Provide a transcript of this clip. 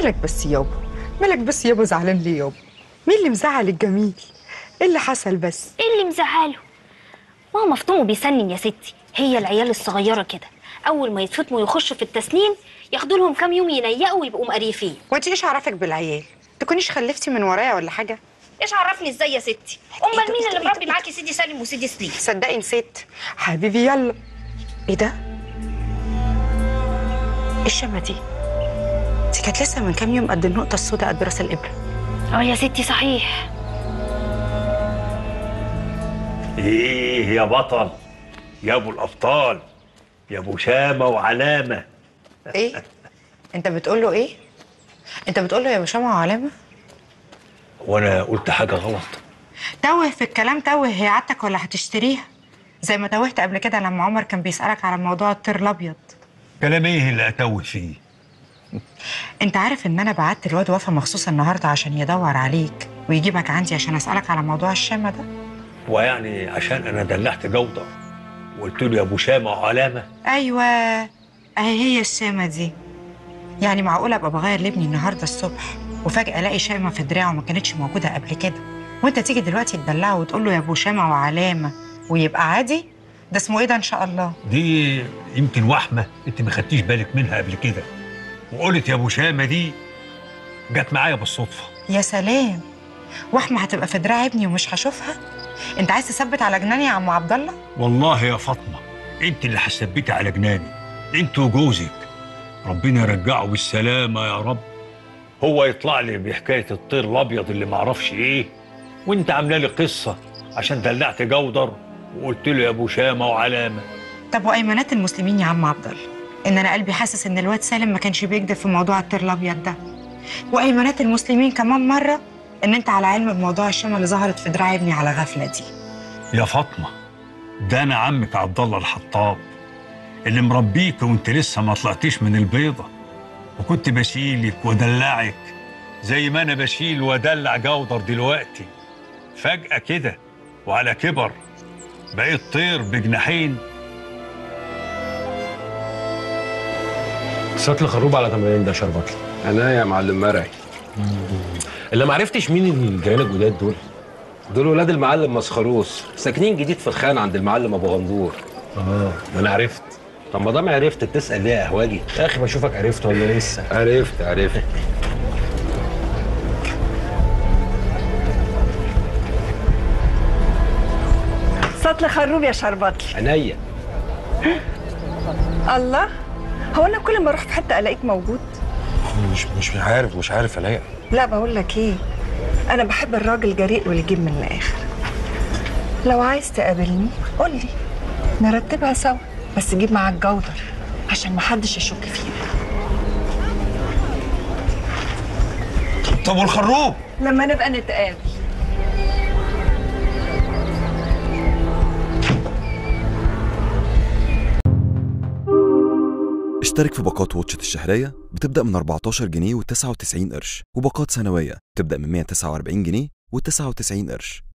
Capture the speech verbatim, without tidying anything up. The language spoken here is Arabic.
مالك بس يابا؟ مالك بس يابا زعلان ليه يابا؟ مين اللي مزعل الجميل؟ ايه اللي حصل بس؟ ايه اللي مزعله؟ ما هو مفطوم وبيسنن يا ستي، هي العيال الصغيره كده، اول ما يتفطموا ويخشوا في التسنين ياخدوا لهم كام يوم ينيقوا ويبقوا مقريفين. وانت ايش عرفك بالعيال؟ تكونيش خلفتي من ورايا ولا حاجه؟ ايش عرفني ازاي يا ستي؟ امال مين اللي مربي معاكي سيدي سالم وسيدي سليم؟ صدقي نسيت حبيبي. يلا ايه ده؟ ايه الشمه دي؟ دي كانت لسه من كام يوم قد النقطه السوداء قد راس الابره. اه يا ستي صحيح. ايه يا بطل يا ابو الابطال يا ابو شامه وعلامه. ايه انت بتقول له؟ ايه انت بتقول له يا ابو شامه وعلامه؟ وانا قلت حاجه غلط؟ توه في الكلام، توه هيعتك ولا هتشتريها زي ما توهت قبل كده لما عمر كان بيسالك على موضوع الطير الابيض. كلام ايه اللي اتوه فيه؟ انت عارف ان انا بعت الواد وفا مخصوص النهارده عشان يدور عليك ويجيبك عندي عشان اسالك على موضوع الشامه ده؟ ويعني عشان انا دلعت جودر وقلت له يا ابو شامه وعلامه؟ ايوه اهي هي الشامه دي. يعني معقوله ابقى بغير لابني النهارده الصبح وفجاه الاقي شامه في دراعه وما كانتش موجوده قبل كده، وانت تيجي دلوقتي تدلعه وتقول له يا ابو شامه وعلامه ويبقى عادي؟ ده اسمه ايه ده ان شاء الله؟ دي يمكن وحمه انت ما خدتيش بالك منها قبل كده، وقلت يا ابو شامه دي جت معايا بالصدفه. يا سلام، وحمه هتبقى في دراع ابني ومش هشوفها؟ انت عايز تثبت على جناني يا عم عبد الله؟ والله يا فاطمه انت اللي هتثبتي على جناني، انت وجوزك، ربنا يرجعه بالسلامه يا رب. هو يطلع لي بحكايه الطير الابيض اللي معرفش ايه، وانت عامله لي قصه عشان دلعت جودر وقلت له يا ابو شامه وعلامه. طب وايمانات المسلمين يا عم عبد الله، ان انا قلبي حاسس ان الواد سالم ما كانش بيكذب في موضوع الطير الابيض ده، وايمانات المسلمين كمان مره ان انت على علم بموضوع الشمع اللي ظهرت في دراع ابني على غفله دي. يا فاطمه ده انا عمك عبد الله الحطاب اللي مربيك وانت لسه ما طلعتيش من البيضه، وكنت بشيلك ودلعك زي ما انا بشيل ودلع جودر دلوقتي. فجاه كده وعلى كبر بقيت طير بجناحين. صوت الخروب على تمرين ده شربطلي. انا يا معلم مرعي اللي ما عرفتش مين الجيران الجداد دول؟ دول ولاد المعلم مسخروس، ساكنين جديد في الخان عند المعلم ابو غندور. اه انا عرفت. طب ما دام عرفت بتسال ليه يا اهواجي؟ يا اخي بشوفك عرفت ولا لسه؟ عرفت عرفت. سطل خروب يا شربطلي. عينيا. الله، هو انا كل ما اروح في حته الاقيك موجود؟ مش مش عارف مش عارف الاقيك. لا بقول لك ايه، انا بحب الراجل الجريء واللي يجيب من الاخر. لو عايز تقابلني قول لي نرتبها سوا، بس جيب معاك جودر عشان محدش يشك فينا. طب والخروب؟ لما نبقى نتقابل. اشترك في باقات واتشت الشهرية بتبدأ من أربعتاشر جنيه وتسعة وتسعين قرش، وباقات سنوية بتبدأ من مية وتسعة وأربعين جنيه وتسعة وتسعين قرش.